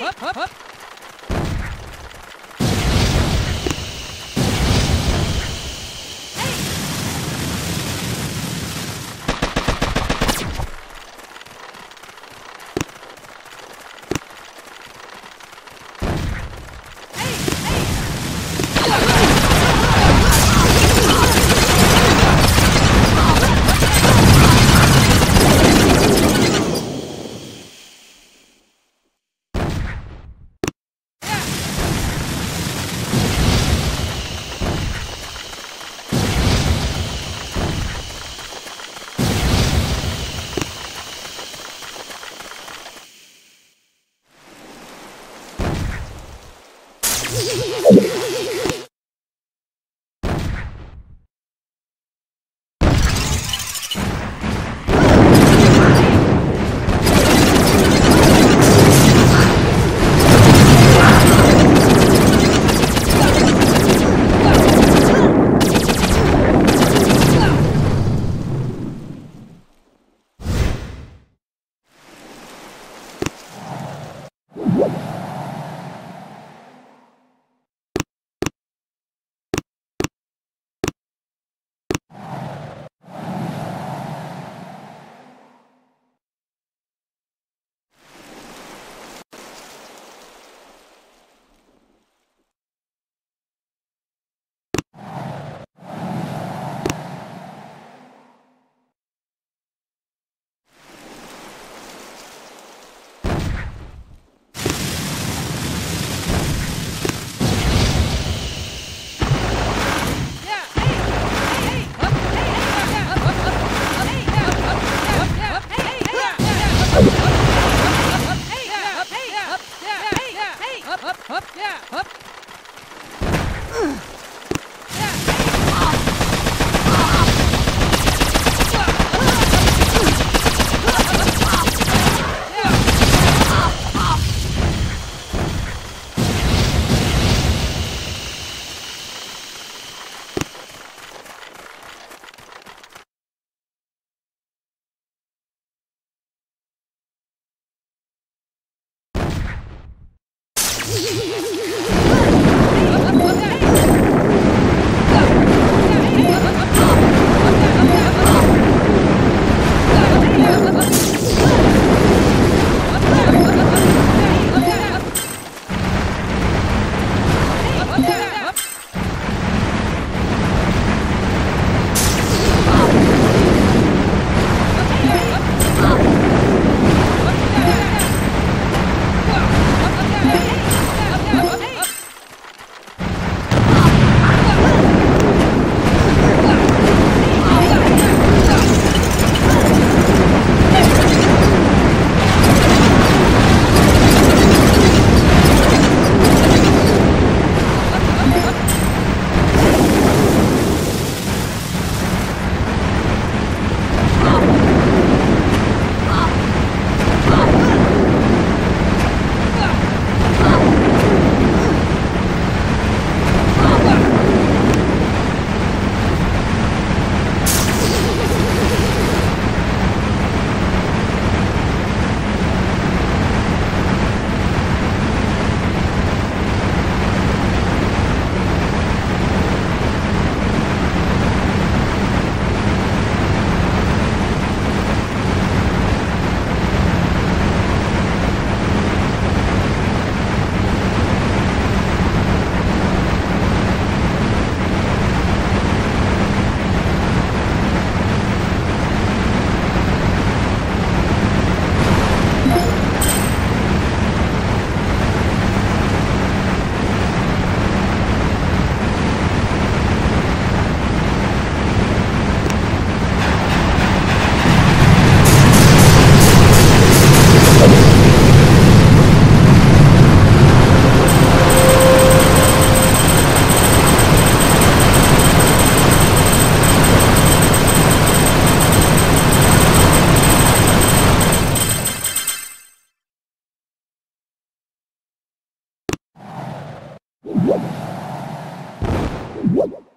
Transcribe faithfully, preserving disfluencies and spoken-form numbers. Hup, hup, hup. What?